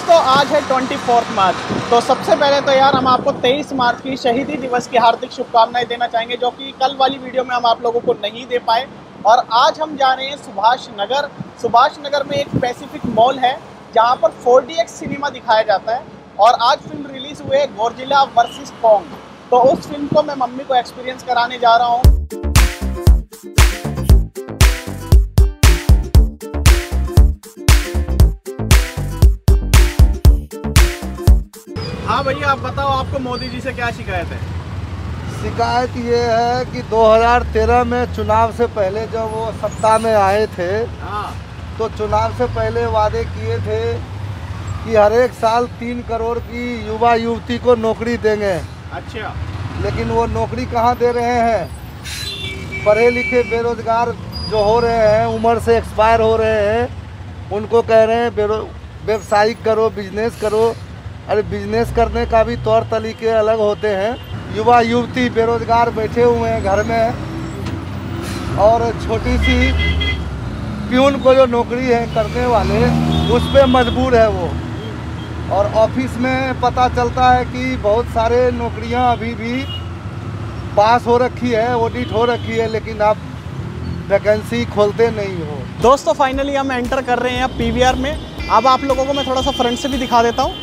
दोस्तों आज है 24 मार्च। तो सबसे पहले तो यार हम आपको 23 मार्च की शहीदी दिवस की हार्दिक शुभकामनाएं देना चाहेंगे, जो कि कल वाली वीडियो में हम आप लोगों को नहीं दे पाए। और आज हम जा रहे हैं सुभाष नगर। सुभाष नगर में एक पैसिफिक मॉल है जहां पर 4DX सिनेमा दिखाया जाता है और आज फिल्म रिलीज़ हुई है गॉडजिला वर्सेस कॉन्ग। तो उस फिल्म को मैं मम्मी को एक्सपीरियंस कराने जा रहा हूँ। हाँ भैया, आप बताओ आपको मोदी जी से क्या शिकायत है? शिकायत ये है कि 2013 में चुनाव से पहले जब वो सत्ता में आए थे तो चुनाव से पहले वादे किए थे कि हर एक साल 3 करोड़ की युवा युवती को नौकरी देंगे। अच्छा, लेकिन वो नौकरी कहाँ दे रहे हैं? पढ़े लिखे बेरोजगार जो हो रहे हैं, उम्र से एक्सपायर हो रहे हैं, उनको कह रहे हैं व्यवसायिक करो, बिजनेस करो। अरे बिजनेस करने का भी तौर तरीके अलग होते हैं। युवा युवती बेरोजगार बैठे हुए हैं घर में और छोटी सी प्यून को जो नौकरी है करने वाले उस पर मजबूर है वो। और ऑफिस में पता चलता है कि बहुत सारे नौकरियां अभी भी पास हो रखी है, ऑडिट हो रखी है, लेकिन आप वैकेंसी खोलते नहीं हो। दोस्तों फाइनली हम एंटर कर रहे हैं अब PVR में। अब आप लोगों को मैं थोड़ा सा फ्रंट से भी दिखा देता हूँ।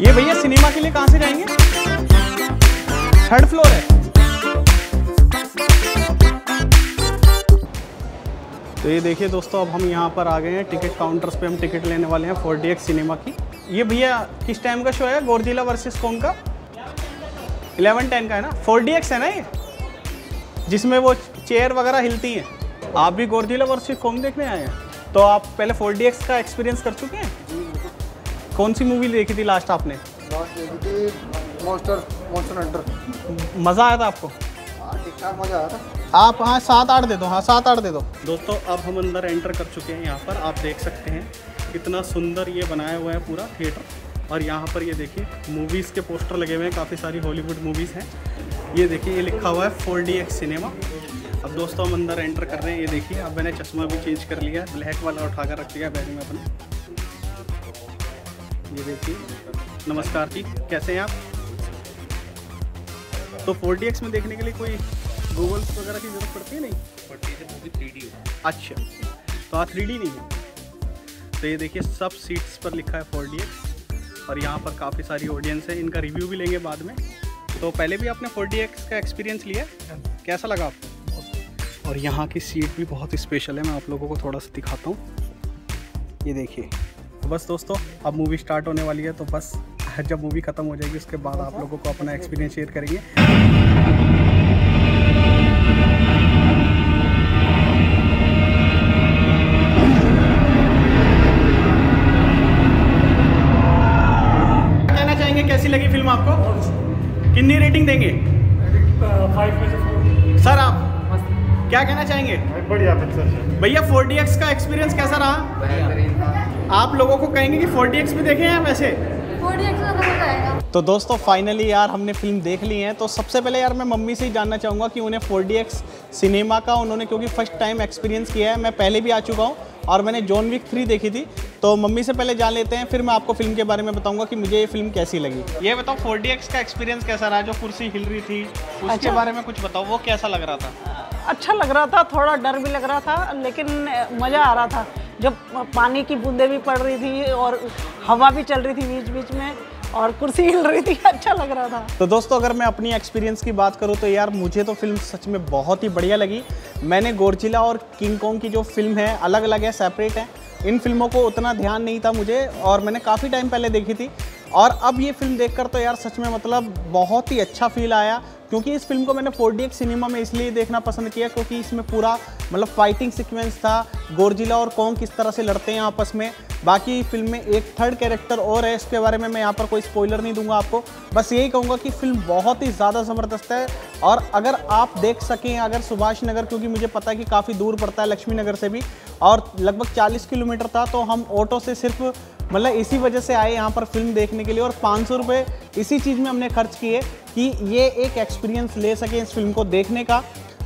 ये भैया सिनेमा के लिए कहाँ से जाएंगे? 3rd फ्लोर है। तो ये देखिए दोस्तों, अब हम यहाँ पर आ गए हैं टिकट काउंटर्स पे। हम टिकट लेने वाले हैं 4DX सिनेमा की। ये भैया किस टाइम का शो है? गॉडजिला वर्सेस कॉन्ग का 11:10 का है ना? 4DX है ना ये, जिसमें वो चेयर वगैरह हिलती हैं। आप भी गॉडजिला वर्सेस कॉन्ग देखने आए हैं? तो आप पहले 4DX का एक्सपीरियंस कर चुके हैं? कौन सी मूवी देखी थी लास्ट आपने? मज़ा आया था आपको? ठीक ठाक मज़ा आया था। आप हाँ 7-8 दे दो। हाँ 7-8 दे दो। दोस्तों अब हम अंदर एंटर कर चुके हैं। यहाँ पर आप देख सकते हैं कितना सुंदर ये बनाया हुआ है पूरा थिएटर। और यहाँ पर ये देखिए मूवीज़ के पोस्टर लगे हुए हैं, काफ़ी सारी हॉलीवुड मूवीज़ हैं। ये देखिए ये लिखा हुआ है 4DX सिनेमा। अब दोस्तों हम अंदर एंटर कर रहे हैं। ये देखिए अब मैंने चश्मा भी चेंज कर लिया है, ब्लैक वाला उठा कर रख लिया बैग में अपने। ये देखिए। नमस्कार जी, कैसे हैं आप? तो 4DX में देखने के लिए कोई गूगल्स वगैरह की जरूरत पड़ती है? नहीं पड़ती है, मूवी 3D है। अच्छा, तो आप 3D नहीं है। तो ये देखिए सब सीट्स पर लिखा है 4DX। और यहाँ पर काफ़ी सारी ऑडियंस है, इनका रिव्यू भी लेंगे बाद में। तो पहले भी आपने 4DX का एक्सपीरियंस लिया, कैसा लगा आपको? और यहाँ की सीट भी बहुत स्पेशल है, मैं आप लोगों को थोड़ा सा दिखाता हूँ। ये देखिए। तो बस दोस्तों अब मूवी स्टार्ट होने वाली है, तो बस जब मूवी ख़त्म हो जाएगी उसके बाद आप लोगों को अपना एक्सपीरियंस शेयर करेंगे। लगी फिल्म आपको? कितनी रेटिंग देंगे? 5 में से 4। सर आप क्या कहना चाहेंगे? बढ़िया पिक्चर। भैया 4DX का एक्सपीरियंस कैसा रहा? बेहतरीन था। आप लोगों को कहेंगे कि 4DX भी देखें या वैसे? 4DX में मज़ा आएगा। तो दोस्तों फाइनली यार हमने फिल्म देख ली है। तो सबसे पहले यार मैं मम्मी से ही जानना चाहूँगा कि उन्हें 4DX सिनेमा का उन्होंने क्योंकि फर्स्ट टाइम एक्सपीरियंस किया है। मैं पहले भी आ चुका हूँ और मैंने जॉन विक 3 देखी थी। तो मम्मी से पहले जान लेते हैं, फिर मैं आपको फिल्म के बारे में बताऊंगा कि मुझे ये फिल्म कैसी लगी। ये बताओ 4DX का एक्सपीरियंस कैसा रहा? जो कुर्सी हिल रही थी उसके बारे में कुछ बताओ, वो कैसा लग रहा था? अच्छा लग रहा था, थोड़ा डर भी लग रहा था, लेकिन मज़ा आ रहा था। जब पानी की बूंदें भी पड़ रही थी और हवा भी चल रही थी बीच बीच में और कुर्सी हिल रही थी, अच्छा लग रहा था। तो दोस्तों अगर मैं अपनी एक्सपीरियंस की बात करूं तो यार मुझे तो फिल्म सच में बहुत ही बढ़िया लगी। मैंने गॉडजिला और किंग कॉन्ग की जो फिल्म है अलग अलग है, सेपरेट है, इन फिल्मों को उतना ध्यान नहीं था मुझे और मैंने काफ़ी टाइम पहले देखी थी। और अब ये फिल्म देखकर तो यार सच में मतलब बहुत ही अच्छा फील आया, क्योंकि इस फिल्म को मैंने 4DX सिनेमा में इसलिए देखना पसंद किया क्योंकि इसमें पूरा मतलब फाइटिंग सीक्वेंस था। गॉडजिला और कॉन्ग किस तरह से लड़ते हैं आपस में। बाकी फिल्म में एक 3rd कैरेक्टर और है, इसके बारे में मैं यहाँ पर कोई स्पॉइलर नहीं दूंगा आपको। बस यही कहूँगा कि फिल्म बहुत ही ज़्यादा ज़बरदस्त है। और अगर आप देख सकें, अगर सुभाष नगर, क्योंकि मुझे पता है कि काफ़ी दूर पड़ता है लक्ष्मी नगर से भी और लगभग 40 किलोमीटर था, तो हम ऑटो से सिर्फ मतलब इसी वजह से आए यहाँ पर फिल्म देखने के लिए और 500 रुपये इसी चीज़ में हमने खर्च किए कि ये एक एक्सपीरियंस ले सकें इस फिल्म को देखने का।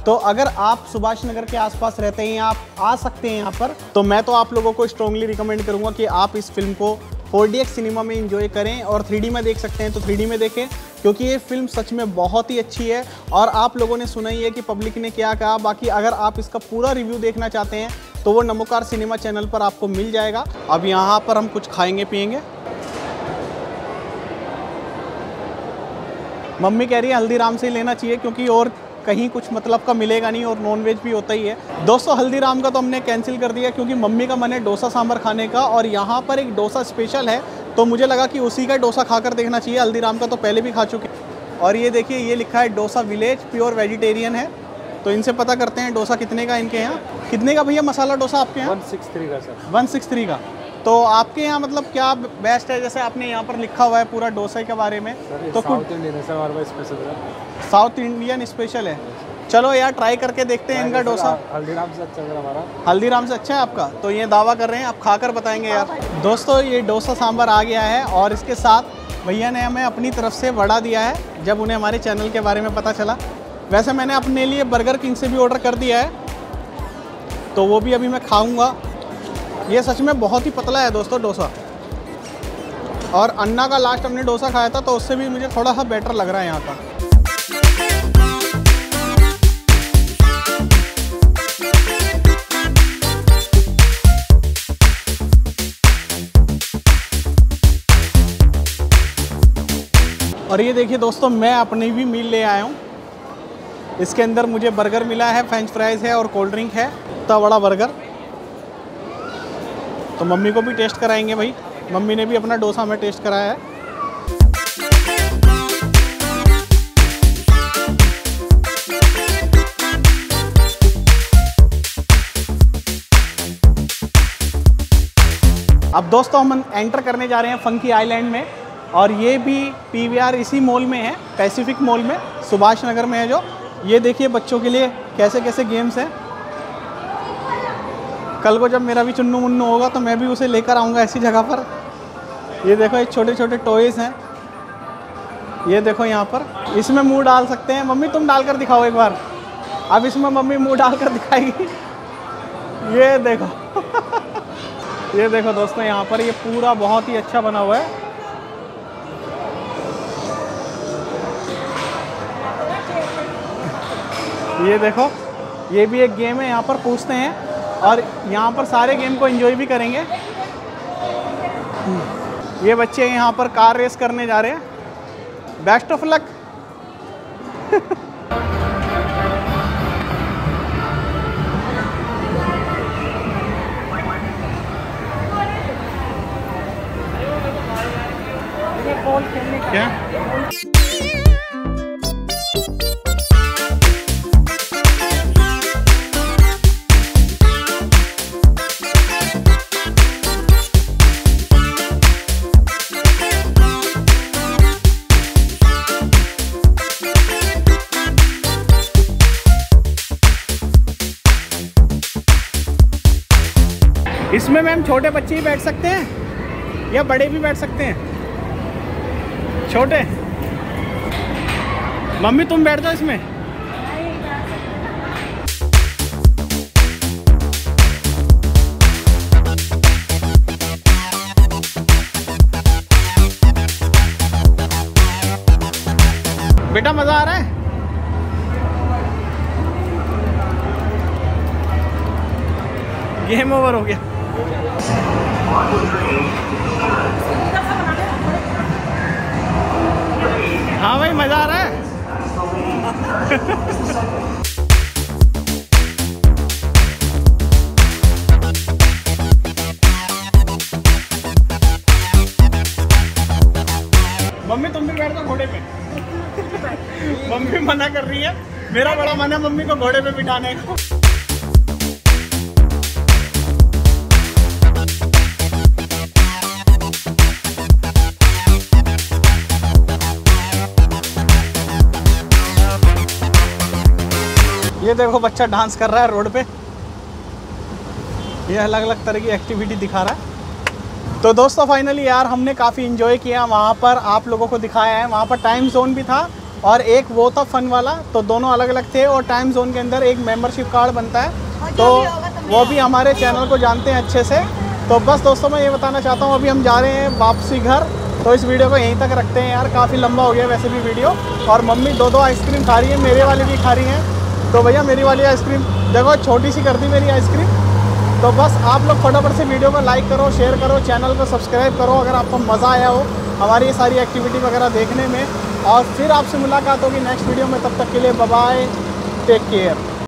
तो अगर आप सुभाष नगर के आसपास रहते हैं, आप आ सकते हैं यहाँ पर, तो मैं तो आप लोगों को स्ट्रांगली रिकमेंड करूँगा कि आप इस फिल्म को 4DX सिनेमा में इंजॉय करें और 3D में देख सकते हैं तो 3D में देखें, क्योंकि ये फिल्म सच में बहुत ही अच्छी है। और आप लोगों ने सुना ही है कि पब्लिक ने क्या कहा। बाकी अगर आप इसका पूरा रिव्यू देखना चाहते हैं तो वो नमोकार सिनेमा चैनल पर आपको मिल जाएगा। अब यहाँ पर हम कुछ खाएंगे पिएंगे। मम्मी कह रही है हल्दीराम से ही लेना चाहिए क्योंकि और कहीं कुछ मतलब का मिलेगा नहीं और नॉनवेज भी होता ही है। दोस्तों हल्दीराम का तो हमने कैंसिल कर दिया क्योंकि मम्मी का मन है डोसा सांभर खाने का और यहाँ पर एक डोसा स्पेशल है तो मुझे लगा कि उसी का डोसा खाकर देखना चाहिए। हल्दीराम का तो पहले भी खा चुके। और ये देखिए ये लिखा है डोसा विलेज, प्योर वेजिटेरियन है। तो इनसे पता करते हैं डोसा कितने का इनके यहाँ। कितने का भैया मसाला डोसा आपके यहाँ? 163 का सर। 163 का। तो आपके यहाँ मतलब क्या बेस्ट है? जैसे आपने यहाँ पर लिखा हुआ है पूरा डोसा के बारे में तो south Indian special, South Indian special है। चलो यार ट्राई करके देखते हैं इनका डोसा। हल्दीराम से अच्छा है हमारा। हल्दीराम से अच्छा है आपका, तो ये दावा कर रहे हैं। आप खाकर बताएंगे यार। दोस्तों ये डोसा सांभर आ गया है और इसके साथ भैया ने हमें अपनी तरफ से वड़ा दिया है जब उन्हें हमारे चैनल के बारे में पता चला। वैसे मैंने अपने लिए बर्गर किंग से भी ऑर्डर कर दिया है तो वो भी अभी मैं खाऊँगा। ये सच में बहुत ही पतला है दोस्तों डोसा। और अन्ना का लास्ट हमने डोसा खाया था तो उससे भी मुझे थोड़ा सा बेटर लग रहा है यहाँ का। और ये देखिए दोस्तों मैं अपनी भी मील ले आया हूँ। इसके अंदर मुझे बर्गर मिला है, फ्रेंच फ्राइज है और कोल्ड ड्रिंक है। इतना बड़ा बर्गर तो मम्मी को भी टेस्ट कराएंगे भाई। मम्मी ने भी अपना डोसा हमें टेस्ट कराया है। अब दोस्तों हम एंटर करने जा रहे हैं फंकी आइलैंड में और ये भी PVR इसी मॉल में है, पैसिफिक मॉल में, सुभाष नगर में है जो। ये देखिए बच्चों के लिए कैसे कैसे गेम्स हैं। कल को जब मेरा भी चुन्नू मुन्नू होगा तो मैं भी उसे लेकर आऊँगा ऐसी जगह पर। ये देखो ये छोटे छोटे टॉयज़ हैं। ये देखो यहाँ पर इसमें मुंह डाल सकते हैं। मम्मी तुम डाल कर दिखाओ एक बार। अब इसमें मम्मी मुंह डाल कर दिखाएगी। ये देखो ये देखो दोस्तों यहाँ पर ये पूरा बहुत ही अच्छा बना हुआ है। ये देखो ये भी एक गेम है, यहाँ पर पूछते हैं और यहाँ पर सारे गेम को एंजॉय भी करेंगे। ये बच्चे यहाँ पर कार रेस करने जा रहे हैं। Best of luck. क्या इसमें मैम छोटे बच्चे ही बैठ सकते हैं या बड़े भी बैठ सकते हैं? छोटे। मम्मी तुम बैठ जाओ इसमें। बेटा मजा आ रहा है? गेम ओवर हो गया। हाँ भाई मजा आ रहा है। मम्मी तुम भी बैठ जाओ घोड़े पे। मम्मी मना कर रही है। मेरा बड़ा मन है मम्मी को घोड़े पे बिठाने को। ये देखो बच्चा डांस कर रहा है रोड पे। ये अलग अलग तरह की एक्टिविटी दिखा रहा है। तो दोस्तों फाइनली यार हमने काफ़ी इन्जॉय किया वहाँ पर, आप लोगों को दिखाया है। वहाँ पर टाइम जोन भी था और एक वो था फन वाला, तो दोनों अलग अलग थे। और टाइम जोन के अंदर एक मेंबरशिप कार्ड बनता है, तो वो भी हमारे चैनल को जानते हैं अच्छे से। तो बस दोस्तों मैं ये बताना चाहता हूँ, अभी हम जा रहे हैं वापसी घर, तो इस वीडियो को यहीं तक रखते हैं यार। काफ़ी लंबा हो गया वैसे भी वीडियो। और मम्मी दो दो आइसक्रीम खा रही है, मेरे वाली भी खा रही हैं। तो भैया मेरी वाली आइसक्रीम देखो छोटी सी कर दी मेरी आइसक्रीम। तो बस आप लोग फटाफट से वीडियो को लाइक करो, शेयर करो, चैनल को सब्सक्राइब करो अगर आपको मज़ा आया हो हमारी ये सारी एक्टिविटी वगैरह देखने में। और फिर आपसे मुलाकात होगी नेक्स्ट वीडियो में, तब तक के लिए बाय बाय, टेक केयर।